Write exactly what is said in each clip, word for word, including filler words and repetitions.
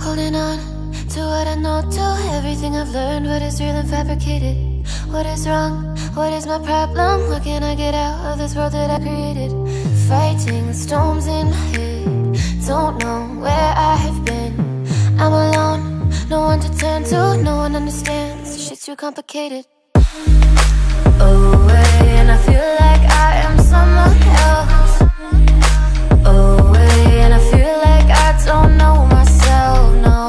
Holding on to what I know, to everything I've learned. What is real and fabricated? What is wrong? What is my problem? How can I get out of this world that I created? Fighting the storms in my head, don't know where I have been. I'm alone, no one to turn to, no one understands, shit's too complicated. Away, and I feel like I am someone else. Away, and I feel like I don't know myself, no.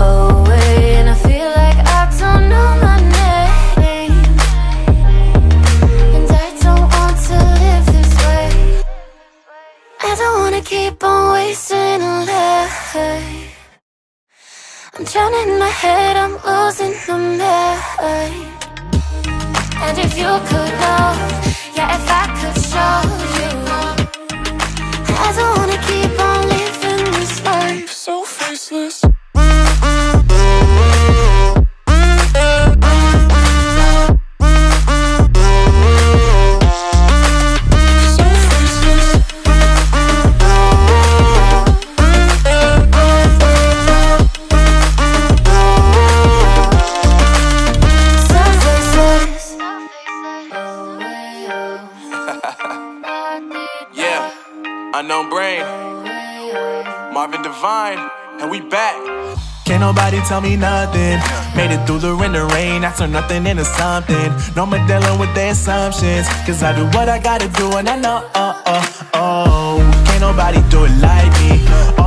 Away, and I feel like I don't know my name. And I don't want to live this way. I don't want to keep on wasting a life. I'm drowning in my head, I'm losing the mind. And if you could know, yeah, if I could show you, I don't wanna keep on living this life so faceless. Unknown Brain, Marvin Devine, and we back. Can't nobody tell me nothing. Made it through the rain, the rain. I turned nothing into something. No more dealing with the assumptions, cause I do what I gotta do, and I know, oh, oh, oh. Can't nobody do it like me.